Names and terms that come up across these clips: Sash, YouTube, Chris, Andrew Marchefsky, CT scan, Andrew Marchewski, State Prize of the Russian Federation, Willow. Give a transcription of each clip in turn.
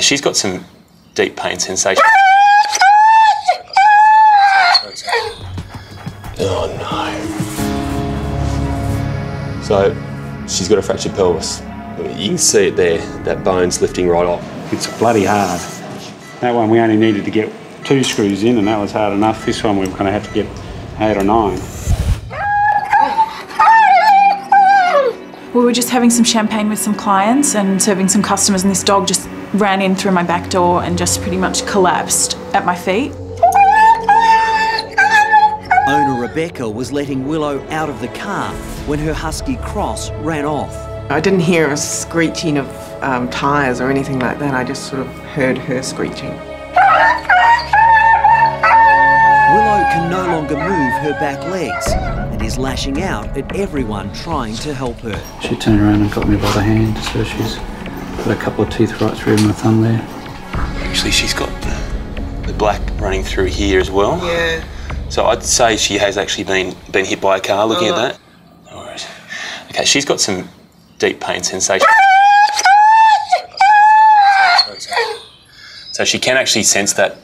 She's got some deep pain sensation. Oh no. So she's got a fractured pelvis. You can see it there, that bone's lifting right off. It's bloody hard. That one we only needed to get 2 screws in and that was hard enough. This one we were going to have to get 8 or 9. We were just having some champagne with some clients and serving some customers and this dog just ran in through my back door and just pretty much collapsed at my feet. Owner Rebecca was letting Willow out of the car when her husky Cross ran off. I didn't hear a screeching of tyres or anything like that, I just sort of heard her screeching. Willow can no longer move her back legs and is lashing out at everyone trying to help her. She turned around and got me by the hand, so she's got a couple of teeth right through my thumb there. Actually, she's got the black running through here as well. Yeah. So I'd say she has actually been hit by a car, looking at that. All right. Okay, she's got some deep pain sensation. So she can actually sense that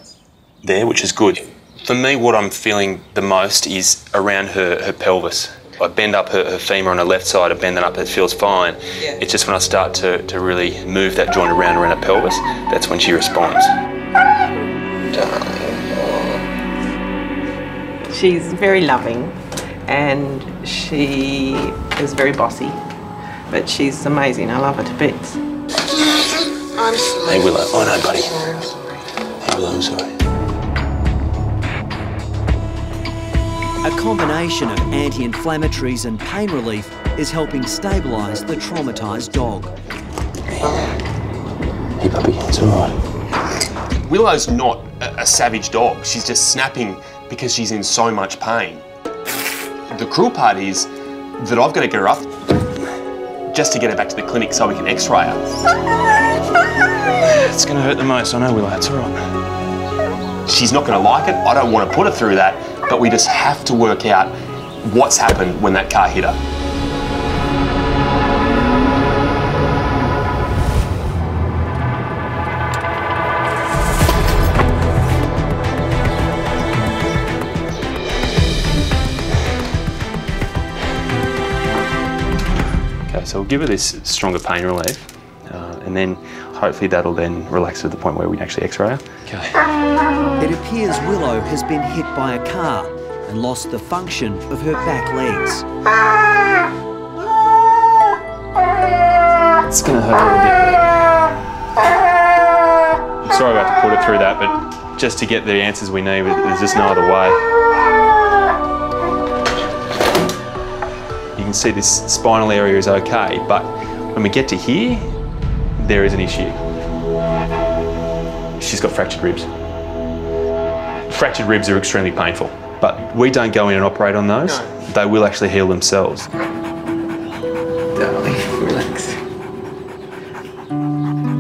there, which is good. For me, what I'm feeling the most is around her pelvis. I bend up her femur on her left side, I bend that up, it feels fine. Yeah. It's just when I start to really move that joint around her pelvis, that's when she responds. She's very loving and she is very bossy, but she's amazing, I love her to bits. Hey Willow, oh no buddy. Hey Willow, I'm sorry. A combination of anti-inflammatories and pain relief is helping stabilise the traumatised dog. Hey puppy, it's alright. Willow's not a savage dog, she's just snapping because she's in so much pain. The cruel part is that I've got to get her up just to get her back to the clinic so we can x-ray her. It's going to hurt the most, I know Willow, it's all right. She's not going to like it, I don't want to put her through that, but we just have to work out what's happened when that car hit her. Okay, so we'll give her this stronger pain relief. And then hopefully that'll then relax to the point where we can actually x-ray her. Okay. It appears Willow has been hit by a car and lost the function of her back legs. It's going to hurt a little bit. I'm sorry about to put her through that, but just to get the answers we need, there's just no other way. You can see this spinal area is okay, but when we get to here, there is an issue. She's got fractured ribs. Fractured ribs are extremely painful, but we don't go in and operate on those. No. They will actually heal themselves. Darling, relax.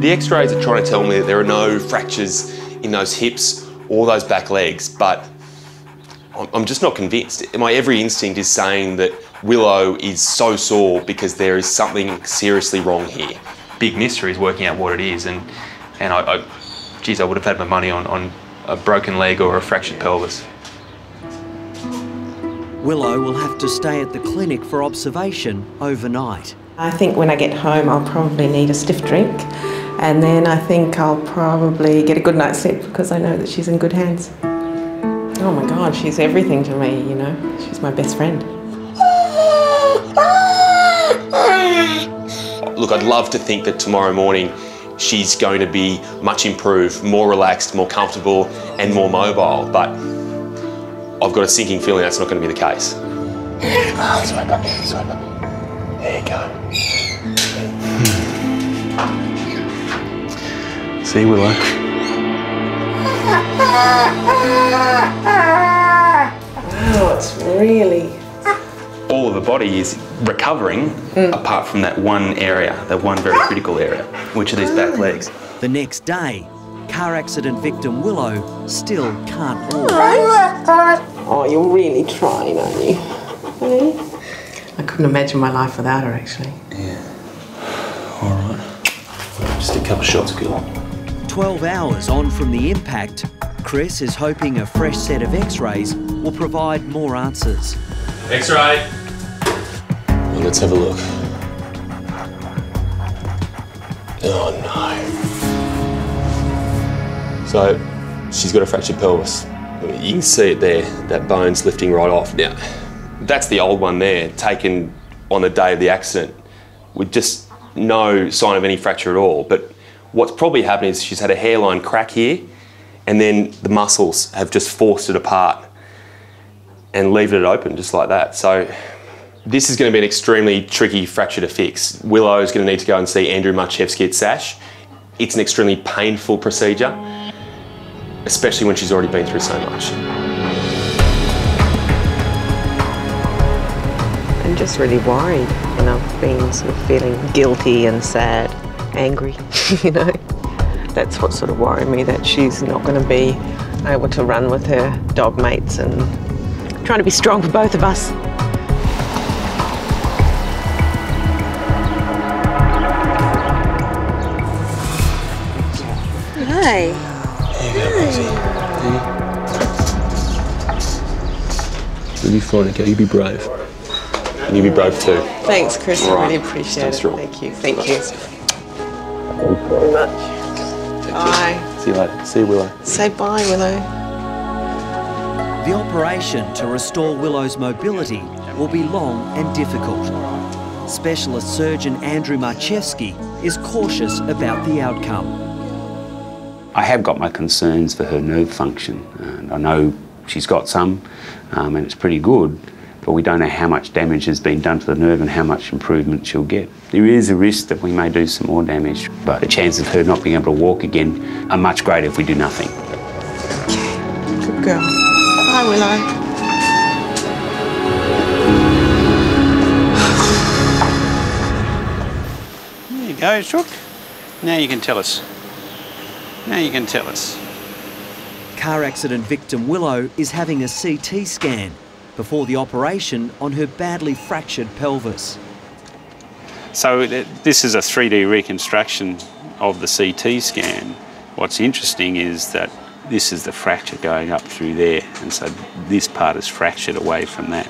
The x-rays are trying to tell me that there are no fractures in those hips or those back legs, but I'm just not convinced. My every instinct is saying that Willow is so sore because there is something seriously wrong here. Big mystery is working out what it is, and geez, I would have had my money on a broken leg or a fractured pelvis. Willow will have to stay at the clinic for observation overnight. I think when I get home, I'll probably need a stiff drink, and then I think I'll probably get a good night's sleep because I know that she's in good hands. Oh my God, she's everything to me, you know. She's my best friend. Look, I'd love to think that tomorrow morning she's going to be much improved, more relaxed, more comfortable and more mobile, but I've got a sinking feeling that's not going to be the case. Oh, sorry, puppy. Sorry, puppy. There you go. See, Willow. Wow, it's really... All of the body is recovering apart from that one area, that one very critical area, which are these back legs. The next day, car accident victim Willow still can't walk. Oh, you're really trying, aren't you? Hey? I couldn't imagine my life without her, actually. Yeah. All right. Just a couple of shots, girl. 12 hours on from the impact, Chris is hoping a fresh set of x-rays will provide more answers. X-ray. Well, let's have a look. Oh, no. So, she's got a fractured pelvis. You can see it there, that bone's lifting right off. Now, that's the old one there, taken on the day of the accident, with just no sign of any fracture at all. But what's probably happened is she's had a hairline crack here, and then the muscles have just forced it apart and left it open just like that. So this is going to be an extremely tricky fracture to fix. Willow is going to need to go and see Andrew Marchefsky at Sash. It's an extremely painful procedure, especially when she's already been through so much. I'm just really worried, and I've been sort of feeling guilty and sad, angry, you know. That's what sort of worried me, that she's not going to be able to run with her dog mates, and trying to be strong for both of us. Hi. There you go, Rosie. There. You'll be fine, okay? You'll be brave. And you'll be brave too. Thanks, Chris. Right. I really appreciate it. Thank you. Thank you. Thank you very much. Bye. See you later. See you, Willow. Say bye, Willow. The operation to restore Willow's mobility will be long and difficult. Specialist surgeon Andrew Marchewski is cautious about the outcome. I have got my concerns for her nerve function. And I know she's got some, and it's pretty good, but we don't know how much damage has been done to the nerve and how much improvement she'll get. There is a risk that we may do some more damage, but the chance of her not being able to walk again are much greater if we do nothing. Okay, good girl. Bye, Willow. There you go, Shook. Now you can tell us. Now you can tell us. Car accident victim Willow is having a CT scan before the operation on her badly fractured pelvis. So this is a 3D reconstruction of the CT scan. What's interesting is that this is the fracture going up through there, and so this part is fractured away from that.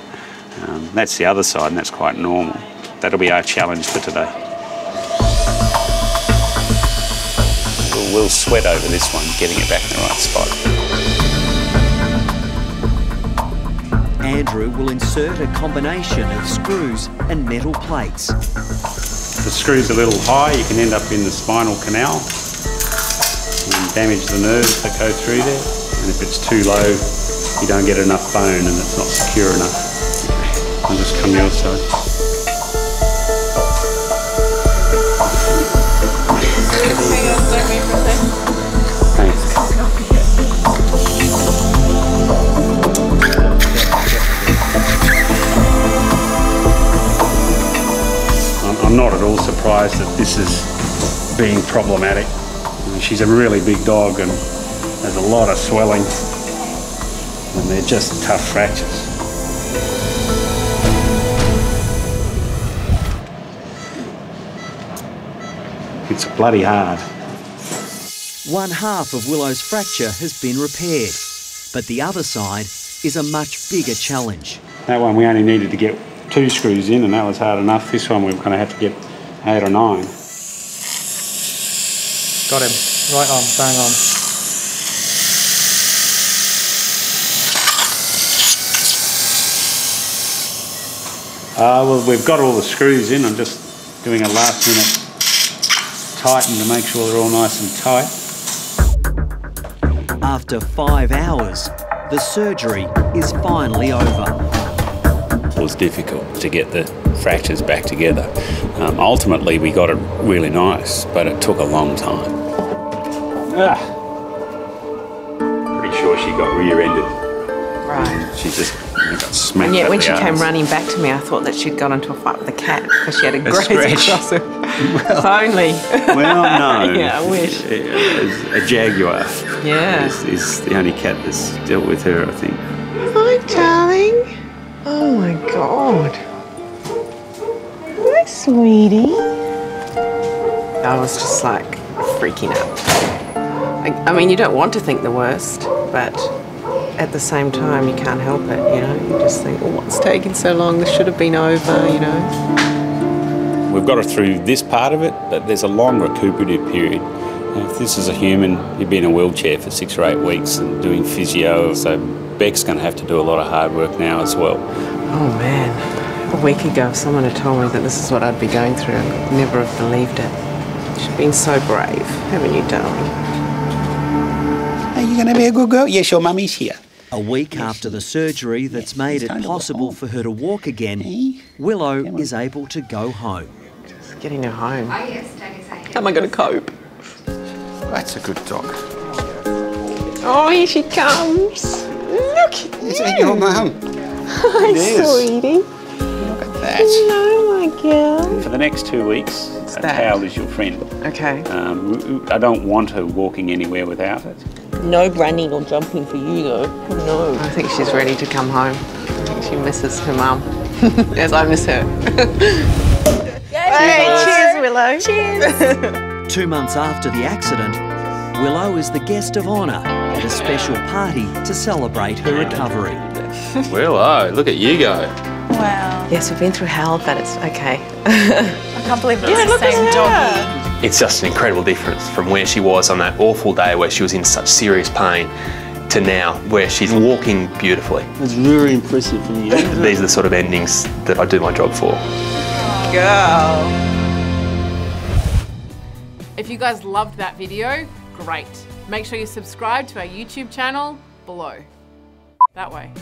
That's the other side, and that's quite normal. That'll be our challenge for today. We'll sweat over this one, getting it back in the right spot. Andrew will insert a combination of screws and metal plates. If the screw's a little high, you can end up in the spinal canal and damage the nerves that go through there. And if it's too low, you don't get enough bone and it's not secure enough. I'll just come the other side. Thanks. I'm not at all surprised that this is being problematic. She's a really big dog and there's a lot of swelling, and they're just tough fractures. It's bloody hard. One half of Willow's fracture has been repaired, but the other side is a much bigger challenge. That one we only needed to get 2 screws in, and that was hard enough. This one we're going to have to get 8 or 9. Got him. Right arm, bang on. Well, we've got all the screws in. I'm just doing a last-minute tighten to make sure they're all nice and tight. After 5 hours, the surgery is finally over. Was difficult to get the fractures back together. Ultimately, we got it really nice, but it took a long time. Pretty sure she got rear-ended. Right. She just got smacked. And yet, when she came running back to me, I thought that she'd gone into a fight with a cat because she had a graze across her. Well, only. Well, no. Yeah, I wish. A jaguar. Yeah. Is the only cat that's dealt with her, I think. Hi, darling. Oh my God. Hi, sweetie. I was just like freaking out. I mean, you don't want to think the worst, but at the same time, you can't help it, you know? You just think, oh, what's taking so long? This should have been over, you know? We've got her through this part of it, but there's a long recuperative period. And if this is a human, you'd be in a wheelchair for 6 or 8 weeks and doing physio, so Beck's going to have to do a lot of hard work now as well. Oh, man. A week ago, if someone had told me that this is what I'd be going through, I could never have believed it. You've been so brave, haven't you, darling? Are you going to be a good girl? Yes, your mummy's here. A week after the surgery that's made it possible for her to walk again, Willow is able to go home. Just getting her home. How am I going to cope? That's a good dog. Oh, here she comes. Look at you. Is that your mum? Hi, sweetie. Look at that. Hello, my girl. For the next 2 weeks, a towel is your friend. Okay. I don't want her walking anywhere without it. No running or jumping for you, though. No. I think she's ready to come home. I think she misses her mum, as I miss her. Yay, cheers, Willow. Cheers. 2 months after the accident, Willow is the guest of honour at a special party to celebrate her recovery. Willow, look at you go. Wow. Yes, we've been through hell, but it's okay. I can't believe it's the same doggy. It's just an incredible difference from where she was on that awful day where she was in such serious pain to now where she's walking beautifully. That's very impressive from you. These are the sort of endings that I do my job for. Girl. If you guys loved that video, great. Make sure you subscribe to our YouTube channel below. That way.